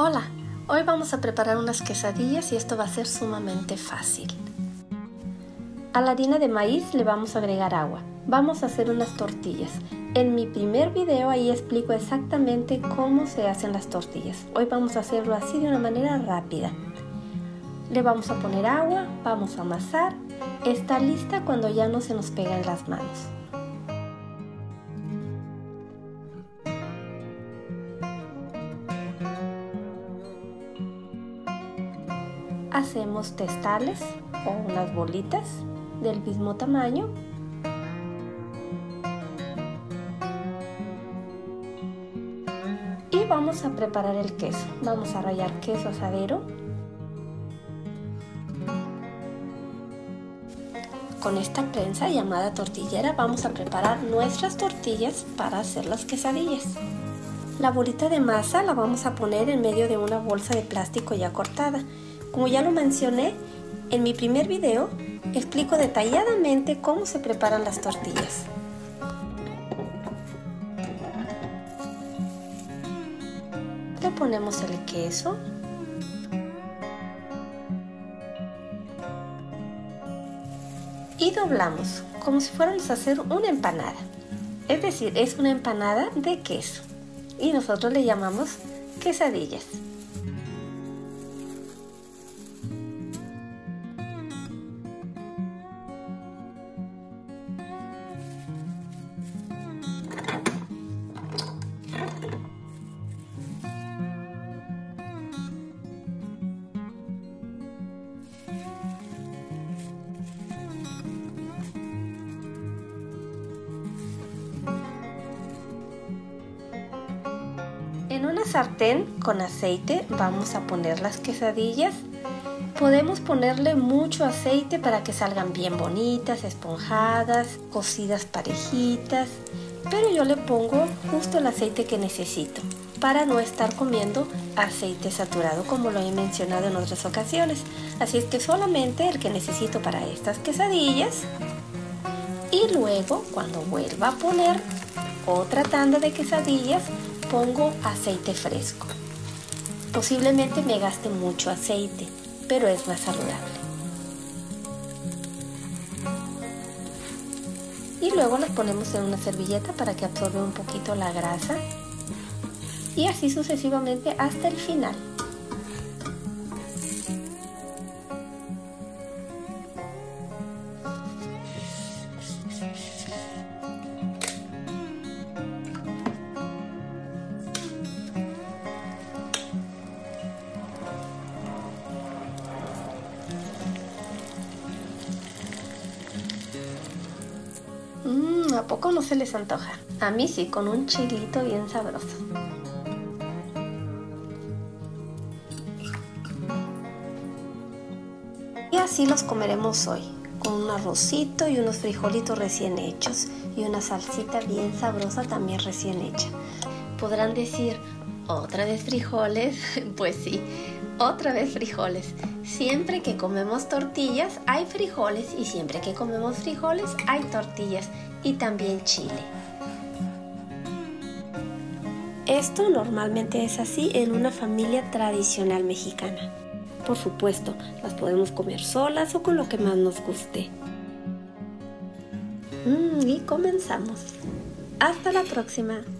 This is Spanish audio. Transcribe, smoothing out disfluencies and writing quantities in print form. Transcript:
Hola, hoy vamos a preparar unas quesadillas y esto va a ser sumamente fácil. A la harina de maíz le vamos a agregar agua. Vamos a hacer unas tortillas. En mi primer video ahí explico exactamente cómo se hacen las tortillas. Hoy vamos a hacerlo así de una manera rápida. Le vamos a poner agua, vamos a amasar. Está lista cuando ya no se nos pega en las manos. Hacemos testales o unas bolitas del mismo tamaño. Y vamos a preparar el queso. Vamos a rallar queso asadero. Con esta prensa llamada tortillera vamos a preparar nuestras tortillas para hacer las quesadillas. La bolita de masa la vamos a poner en medio de una bolsa de plástico ya cortada. Como ya lo mencioné, en mi primer video explico detalladamente cómo se preparan las tortillas. Le ponemos el queso. Y doblamos, como si fuéramos a hacer una empanada. Es decir, es una empanada de queso. Y nosotros le llamamos quesadillas. En una sartén con aceite vamos a poner las quesadillas. Podemos ponerle mucho aceite para que salgan bien bonitas, esponjadas, cocidas parejitas, pero yo le pongo justo el aceite que necesito para no estar comiendo aceite saturado como lo he mencionado en otras ocasiones. Así es que solamente el que necesito para estas quesadillas y luego cuando vuelva a poner otra tanda de quesadillas pongo aceite fresco. Posiblemente me gaste mucho aceite, pero es más saludable. Y luego las ponemos en una servilleta para que absorba un poquito la grasa y así sucesivamente hasta el final. ¿A poco no se les antoja? A mí sí, con un chilito bien sabroso. Y así los comeremos hoy, con un arrocito y unos frijolitos recién hechos y una salsita bien sabrosa también recién hecha. Podrán decir, ¿otra vez frijoles? Pues sí, otra vez frijoles. Siempre que comemos tortillas hay frijoles y siempre que comemos frijoles hay tortillas y también chile. Esto normalmente es así en una familia tradicional mexicana. Por supuesto, las podemos comer solas o con lo que más nos guste. Y comenzamos. Hasta la próxima.